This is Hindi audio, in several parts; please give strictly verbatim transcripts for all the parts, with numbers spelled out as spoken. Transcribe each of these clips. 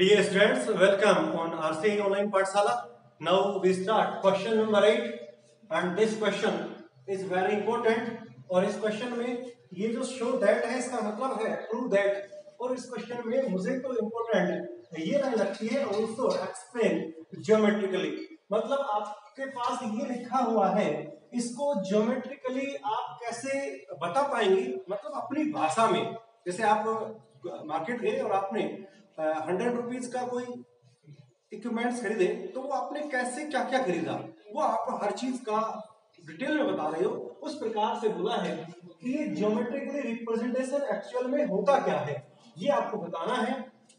Dear students, welcome on R C E Online Pathshala. Now we start question number eight, and this question is very important. और इस क्वेश्चन में ये जो शो दैट है इसका मतलब है प्रूव दैट, और इस क्वेश्चन में मुझे तो इम्पोर्टेंट ये लाइन लगती है ऑल्सो एक्सप्लेन ज्योमेट्रिकली, मतलब आपके पास ये लिखा हुआ है इसको ज्योमेट्रिकली आप कैसे बता पाएंगे, मतलब अपनी भाषा में। जैसे आप मार्केट गए और आपने हंड्रेड रुपीज का कोई इक्विपमेंट्स खरीदे, तो वो आपने कैसे क्या क्या खरीदा वो आप हर चीज का डिटेल में बता रहे हो। उस प्रकार से बोला है कि ये ज्योमेट्रिकली रिप्रेजेंटेशन एक्चुअल में होता क्या है ये आपको बताना है।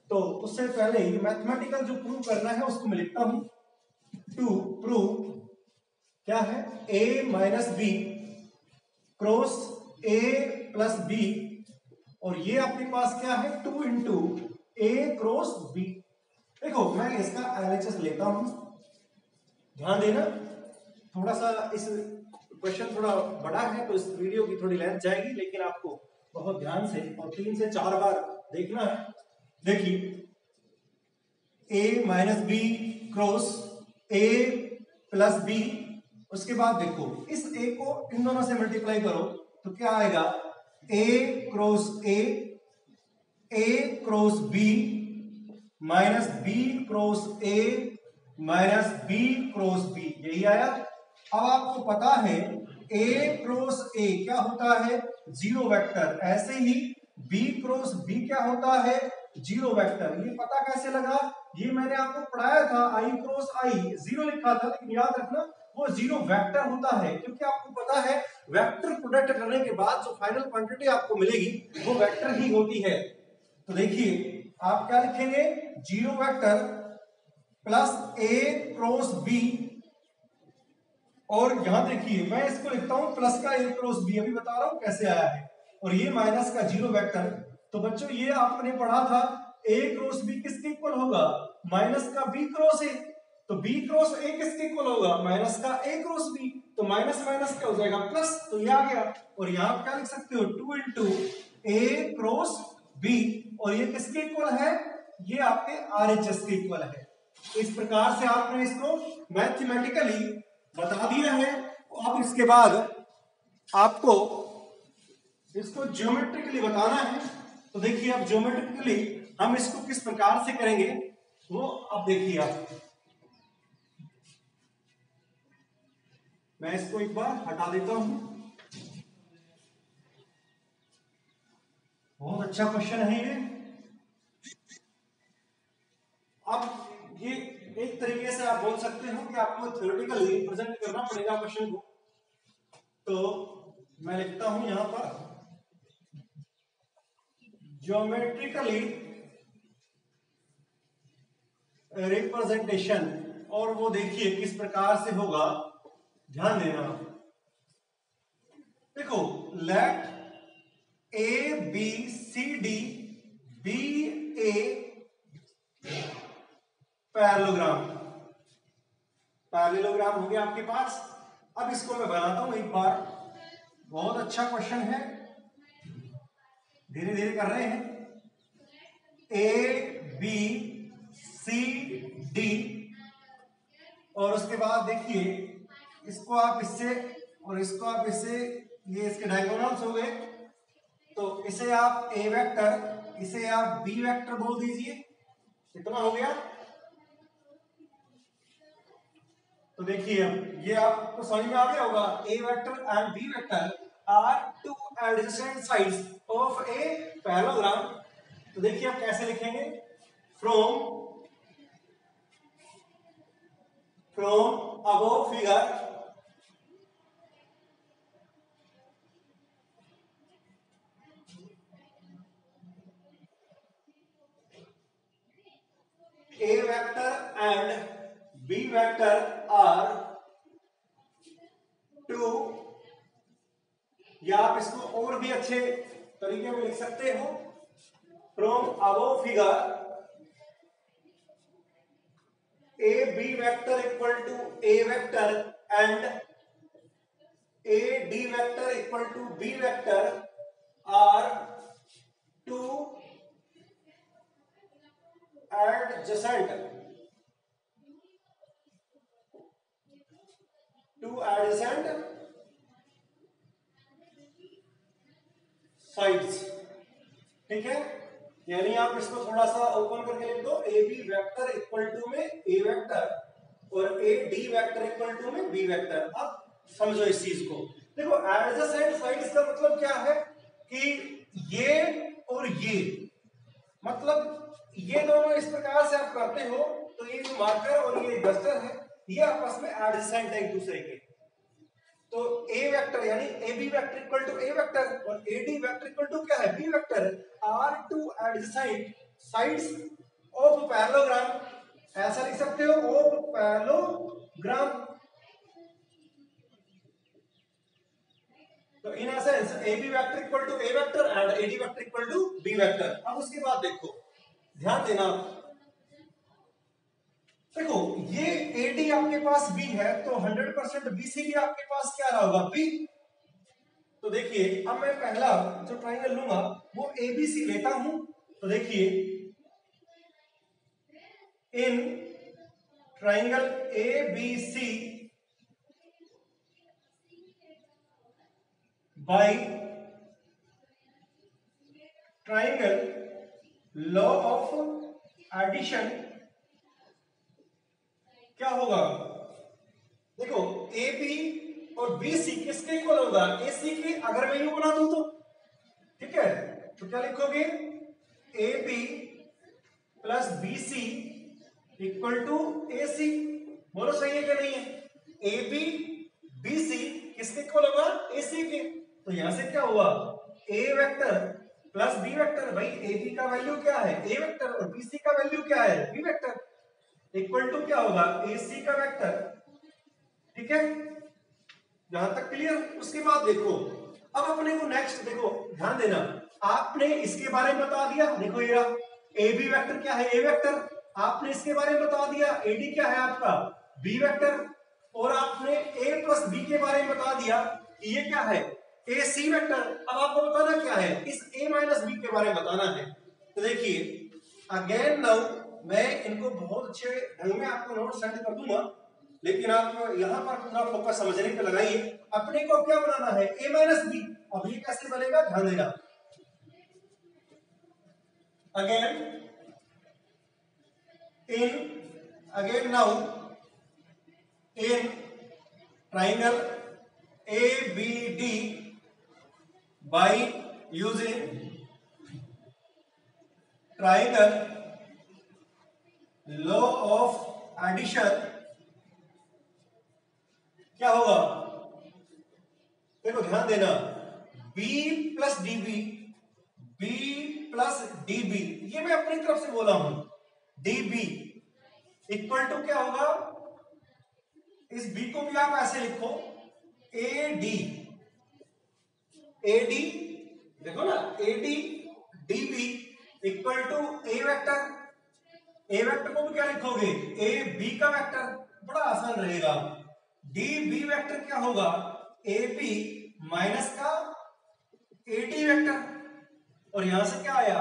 तो उससे पहले ये मैथमेटिकल जो प्रूव करना है उसको मैं लिखता हूं। टू प्रूव क्या है, a minus b cross a plus b, और ये आपके पास क्या है two into a cross b. देखो मैं इसका एलएचएस लेता हूं, ध्यान देना, थोड़ा सा इस क्वेश्चन थोड़ा बड़ा है तो इस वीडियो की थोड़ी लेंथ जाएगी, लेकिन आपको बहुत ध्यान से और तीन से चार बार देखना है। देखिए a minus b cross a plus b, उसके बाद देखो इस ए को इन दोनों से मल्टीप्लाई करो तो क्या आएगा, a cross a a cross b minus b cross a minus b cross b, यही आया। अब आपको पता है ए क्रॉस ए क्या होता है, जीरो वेक्टर, ऐसे ही बी क्रॉस बी क्या होता है, जीरो वेक्टर। ये पता कैसे लगा, ये मैंने आपको पढ़ाया था, आई क्रॉस आई जीरो लिखा था, लेकिन याद रखना वो जीरो वेक्टर होता है, क्योंकि आपको पता है वेक्टर प्रोडक्ट करने के बाद जो फाइनल क्वांटिटी आपको मिलेगी वो वेक्टर ही होती है। तो देखिए आप क्या लिखेंगे, zero vector plus a cross b, और यहां देखिए मैं इसको लिखता हूं प्लस का ए क्रॉस बी, अभी बता रहा हूं कैसे आया है, और ये माइनस का जीरो वेक्टर। तो बच्चों ये आपने पढ़ा था ए क्रॉस बी किसके इक्वल होगा, माइनस का बी क्रॉस ए, तो बी क्रॉस ए किसके इक्वल होगा, माइनस का ए क्रॉस बी, तो माइनस माइनस क्या हो जाएगा प्लस, तो ये आ गया। और यहाँ आप क्या लिख सकते हो, two into a cross b, और ये किसके इक्वल है, ये आपके आरएचएस के इक्वल है। इस प्रकार से आपने इसको मैथमेटिकली बता दिया है। अब इसके बाद आपको इसको ज्योमेट्रिकली बताना है। तो देखिए अब ज्योमेट्रिकली हम इसको किस प्रकार से करेंगे वो अब देखिए आप, मैं इसको एक बार हटा देता हूं। बहुत अच्छा क्वेश्चन है ये। अब ये एक तरीके से आप बोल सकते हो कि आपको थियोरेटिकली प्रेजेंट करना पड़ेगा क्वेश्चन को। तो मैं लिखता हूं यहां पर ज्योमेट्रिकली रिप्रेजेंटेशन, और वो देखिए किस प्रकार से होगा, ध्यान देना। देखो let A B C D B A parallelogram, parallelogram हो गया आपके पास। अब इसको मैं बनाता हूं एक बार, बहुत अच्छा क्वेश्चन है, धीरे धीरे कर रहे हैं। A B C D, और उसके बाद देखिए इसको आप इससे और इसको आप इससे, ये इसके डायगोनल्स हो गए, तो इसे आप ए वेक्टर, इसे आप बी वेक्टर बोल दीजिए, कितना हो गया। तो देखिए अब ये आपको समझ में आ गया होगा, a vector and b vector are two adjacent sides of a parallelogram. तो देखिए आप कैसे लिखेंगे, from from above figure, A vector and B vector are two, या आप इसको और भी अच्छे तरीके में लिख सकते हो, from above figure A B vector equal to A vector and A D vector equal to B vector are two adjacent, two adjacent sides, ठीक है। यानी आप इसको थोड़ा सा ओपन करके लिख दो, A B vector equal to में ए वेक्टर और A D vector equal to में बी वेक्टर। अब समझो इस चीज को, देखो एडजेसेंट साइड्स का मतलब क्या है कि ये और ये, मतलब ये दोनों इस प्रकार से आप करते हो तो ये जो मार्कर और ये डस्टर है ये आपस में एडजेसेंट है एक दूसरे के। तो ए वेक्टर यानी A B vector equal to a vector और A D vector equal to क्या है, b vector. Are two adjacent sides of parallelogram, ऐसा लिख सकते हो ऑफ पैरेललोग्राम। तो in essence A B vector equal to a vector and A D vector equal to b vector. अब उसके बाद देखो, ध्यान देना, देखो ये ए डी आपके पास बी है तो हंड्रेड परसेंट बी से भी आपके पास क्या रहा होगा, बी। तो देखिए अब मैं पहला जो ट्राइंगल लूंगा वो ए बी सी लेता हूं। तो देखिए in triangle A B C by triangle law of addition क्या होगा, देखो ए बी और बी सी किसके इक्वल होगा, ए सी के। अगर मैं यू बना दूं तो ठीक है, तो क्या लिखोगे, A B plus B C equal to A C. बोलो सही है क्या नहीं है, ए बी बी सी किसके इक्वल होगा, ए सी के। तो यहां से क्या हुआ, a vector plus b vector, भाई ab का वैल्यू क्या है a वेक्टर और bc का वैल्यू क्या है b वेक्टर, इक्वल टू क्या होगा ac का वेक्टर। ठीक है, यहां तक क्लियर। उसके बाद देखो अब अपने को नेक्स्ट, देखो ध्यान देना, आपने इसके बारे में बता दिया, देखो ये ab वेक्टर क्या है a वेक्टर, आपने इसके बारे में बता दिया, ad क्या है आपका b वेक्टर, और आपने a प्लस b के बारे में बता दिया कि ये क्या है ए सी वेक्टर। अब आपको बताना क्या है, इस ए माइनस बी के बारे में बताना है। तो देखिए अगेन नाउ मैं इनको बहुत अच्छे ढंग में आपको नोट सेंड कर दूंगा, लेकिन आप यहाँ पर पूरा फोकस समझने पे लगाइए। अपने को क्या बनाना है, ए माइनस बी। अब ये कैसे बनेगा, ध्यान देना, again in again now in triangle A B D by using triangle law of addition क्या होगा, देखो ध्यान देना, b plus D B b plus D B, ये मैं अपनी तरफ से बोला हूं, डी बी इक्वल टू क्या होगा, इस b को भी आप ऐसे लिखो ए डी, ए डी देखो ना, A D D B equal to a vector, a vector को भी क्या लिखोगे, ए बी का वेक्टर। बड़ा आसान रहेगा, डी बी वेक्टर क्या होगा, ए बी माइनस का ए डी वेक्टर, और यहां से क्या आया,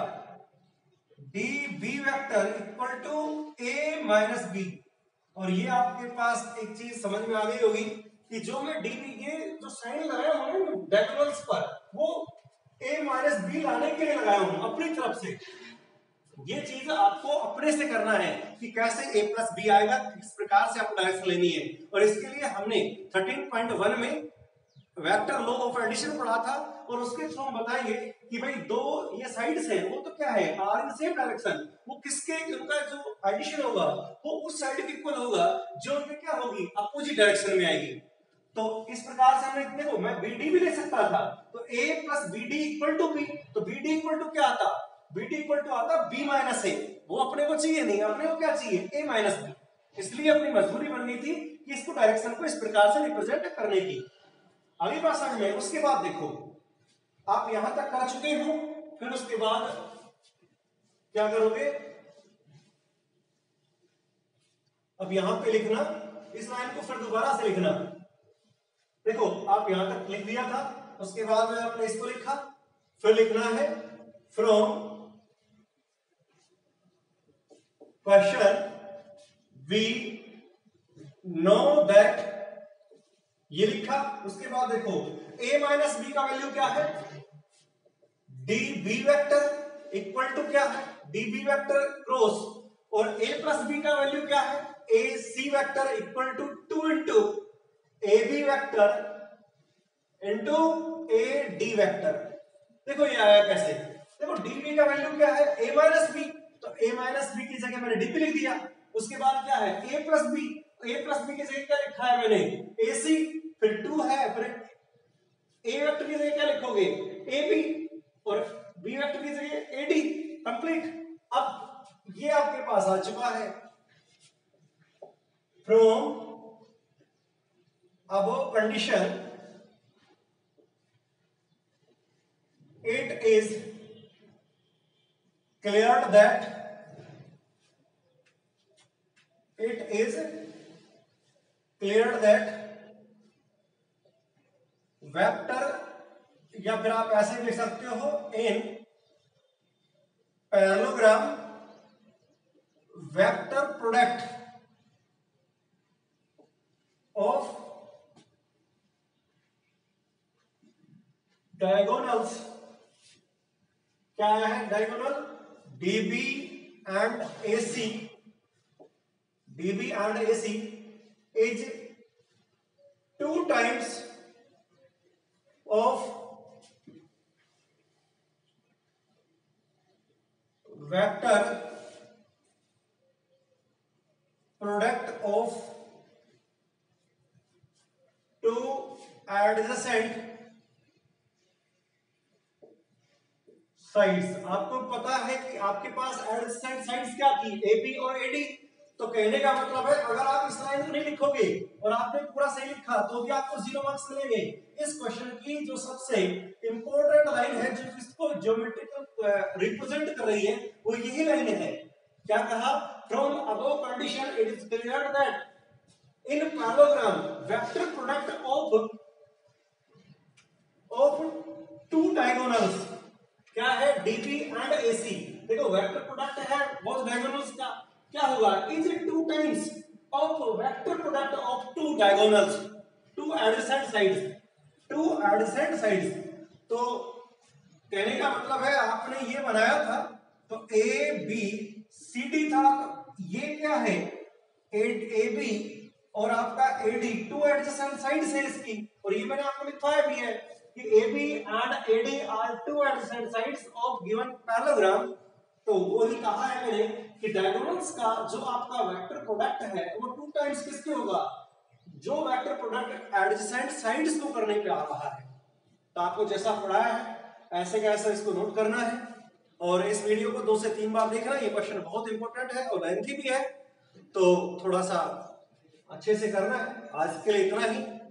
D B vector equal to a minus b. और ये आपके पास एक चीज समझ में आ गई होगी कि जो मैं डी बी ये जो साइन लगाया हूं डायगोनल्स पर, वो a माइनस बी लाने के लिए लगाया हूं अपनी तरफ से। ये चीज आपको अपने से करना है कि कैसे a प्लस बी आएगा, किस प्रकार से आपको डायरेक्शन लेनी है। और इसके लिए हमने थर्टीन पॉइंट वन में वेक्टर लॉ ऑफ एडिशन पढ़ा था, और उसके थ्रू हम बताएंगे कि भाई दो ये साइड्स हैं वो तो क्या है r इन सेम डायरेक्शन, वो किसके उनका जो एडिशन होगा वो उस साइड के इक्वल होगा जो उनके क्या होगी अपोजिट डायरेक्शन में आएगी। तो इस प्रकार से हमने, देखो मैं बीडी भी ले सकता था, तो a plus BD equal to b, तो बीडी इक्वल टू क्या आता, बीडी इक्वल टू आता b माइनस a। वो अपने को चाहिए नहीं, अपने को क्या चाहिए, a माइनस b। इसलिए अपनी मजबूरी बन गई थी कि इसको डायरेक्शन को इस प्रकार से रिप्रेजेंट करने की। अगली बात समझ में, उसके बाद देखो आप यहां तक कर चुके हो, फिर उसके बाद क्या करोगे, अब यहां पे लिखना, इस लाइन को फिर दोबारा से लिखना। देखो आप यहां तक लिख दिया था, उसके बाद में आपने इसको लिखा, फिर लिखना है from question, we know that ये लिखा, उसके बाद देखो a माइनस बी का वैल्यू क्या है, D B vector equal to क्या है, डी बी वेक्टर क्रॉस, और a प्लस बी का वैल्यू क्या है, A C vector equal to two into A B vector into A D vector. देखो ये आया कैसे, देखो dB का वैल्यू क्या है, a माइनस बी, तो a माइनस बी की जगह मैंने dB लिख दिया, उसके बाद क्या है a plus b, a plus B की जगह क्या लिखा है मैंने ac, फिर टू है, फिर a वेक्टर की जगह क्या लिखोगे ab, और b वेक्टर की जगह ad, कंप्लीट। अब ये आपके पास आ चुका है from above condition, it is clear that it is clear that vector, या फिर आप ऐसे भी लिख सकते हो in parallelogram vector product of diagonals, क्या है diagonal DB and AC, DB and AC is two times of vector product of two adjacent sides. आपको पता है कि आपके पास एडजेसेंट साइड्स क्या थी, एबी और एडी, तो कहने का मतलब है अगर आप इस लाइन को नहीं लिखोगे और आपने पूरा सही लिखा तो भी आपको जीरो मार्क्स मिलेंगे। इस क्वेश्चन की जो सबसे इंपॉर्टेंट लाइन है जो इसको ज्योमेट्रिकल रिप्रेजेंट कर रही है वो यही लाइन है। क्या कहा, from above condition it is clear that in parallelogram vector product of of two diagonals, क्या है डीबी एंड एसी, देखो वेक्टर प्रोडक्ट है बोथ डायगोनल्स का, क्या होगा is two times of vector product of two diagonals, two adjacent sides, two adjacent sides. तो कहने का मतलब है आपने ये बनाया था तो ए बी सी डी था, ये क्या है ए बी और आपका A D, two adjacent sides है इसकी, और ये मैंने आपको लिखवाया भी है A B and A D are two adjacent sides of given parallelogram। तो वही कहा है मैंने कि डायगोनल्स का जो आपका वेक्टर प्रोडक्ट है वो टू टाइम्स किसके होगा, जो वेक्टर प्रोडक्ट एडजेसेंट साइड्स को करने पे आ रहा है। तो आपको जैसा पढ़ाया है ऐसे का ऐसा इसको नोट करना है, और इस वीडियो को दो से तीन बार देखना। ये क्वेश्चन बहुत इंपॉर्टेंट है और लेंथी भी है, तो थोड़ा सा अच्छे से करना है। आज के लिए इतना ही।